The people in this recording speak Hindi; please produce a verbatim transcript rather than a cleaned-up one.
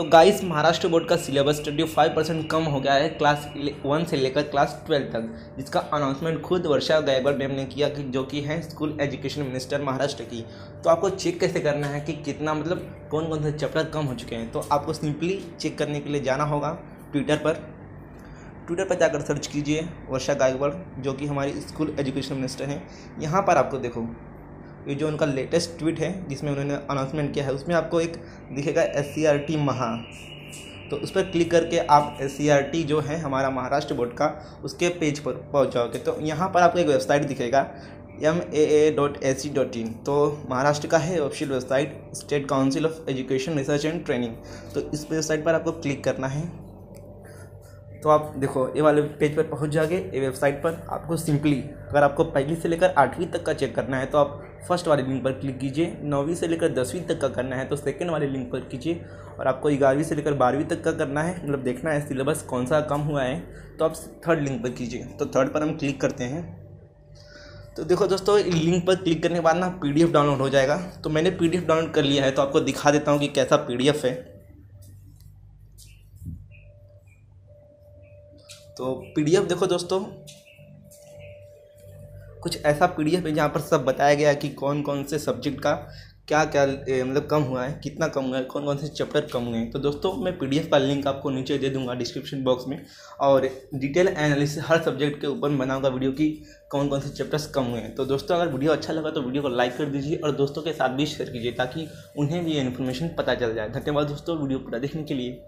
तो गाइस महाराष्ट्र बोर्ड का सिलेबस पच्चीस परसेंट कम हो गया है क्लास वन से लेकर क्लास ट्वेल्व तक, जिसका अनाउंसमेंट खुद वर्षा गायकवाड़ मैम ने किया कि जो कि हैं स्कूल एजुकेशन मिनिस्टर महाराष्ट्र की। तो आपको चेक कैसे करना है कि कितना मतलब कौन कौन से चैप्टर कम हो चुके हैं, तो आपको सिंपली चेक करने के लिए जाना होगा ट्विटर पर। ट्विटर पर जाकर सर्च कीजिए वर्षा गायकवाड़ जो कि हमारी स्कूल एजुकेशन मिनिस्टर हैं। यहाँ पर आपको देखो ये जो उनका लेटेस्ट ट्वीट है जिसमें उन्होंने अनाउंसमेंट किया है, उसमें आपको एक दिखेगा एस सी आर टी महा, तो उस पर क्लिक करके आप एस सी आर टी जो है हमारा महाराष्ट्र बोर्ड का उसके पेज पर पहुंच जाओगे। तो यहाँ पर आपको एक वेबसाइट दिखेगा M A A dot A C dot in, तो महाराष्ट्र का है official website state council of education research and training. तो इस वेबसाइट पर आपको क्लिक करना है। तो आप देखो ये वाले पेज पर पहुंच जाओगे। ये वेबसाइट पर आपको सिंपली अगर आपको पहली से लेकर आठवीं तक का चेक करना है तो आप फर्स्ट वाले लिंक पर क्लिक कीजिए, नौवीं से लेकर दसवीं तक का करना है तो सेकंड वाले लिंक पर कीजिए, और आपको ग्यारहवीं से लेकर बारहवीं तक का करना है मतलब देखना है सिलेबस कौन सा कम हुआ है तो आप थर्ड लिंक पर कीजिए। तो थर्ड पर हम क्लिक करते हैं। तो देखो दोस्तों लिंक पर क्लिक करने के बाद ना पी डी एफ डाउनलोड हो जाएगा। तो मैंने पी डी एफ डाउनलोड कर लिया है, तो आपको दिखा देता हूँ कि कैसा पी डी एफ है। तो पीडीएफ देखो दोस्तों कुछ ऐसा पीडीएफ है जहाँ पर सब बताया गया है कि कौन कौन से सब्जेक्ट का क्या क्या मतलब कम हुआ है, कितना कम हुआ है, कौन कौन से चैप्टर कम हुए हैं। तो दोस्तों मैं पीडीएफ का लिंक आपको नीचे दे दूंगा डिस्क्रिप्शन बॉक्स में, और डिटेल एनालिसिस हर सब्जेक्ट के ऊपर बनाऊंगा वीडियो की कौन कौन से चैप्टर्स कम हुए हैं। तो दोस्तों अगर वीडियो अच्छा लगा तो वीडियो को लाइक कर दीजिए और दोस्तों के साथ भी शेयर कीजिए ताकि उन्हें भी ये इन्फॉर्मेशन पता चल जाए। धन्यवाद दोस्तों वीडियो पूरा देखने के लिए।